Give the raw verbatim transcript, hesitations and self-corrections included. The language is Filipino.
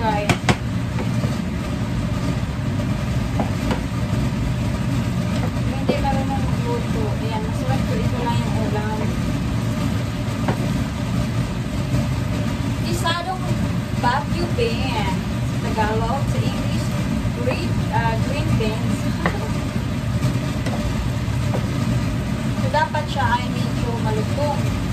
guys. Hindi marunong magluto. Ayan, masarap ko ito lang yung ulam. Isadong barbecue bean. Sa Tagalog, sa English, green, uh, green beans. So, dapat siya ay medyo malutong.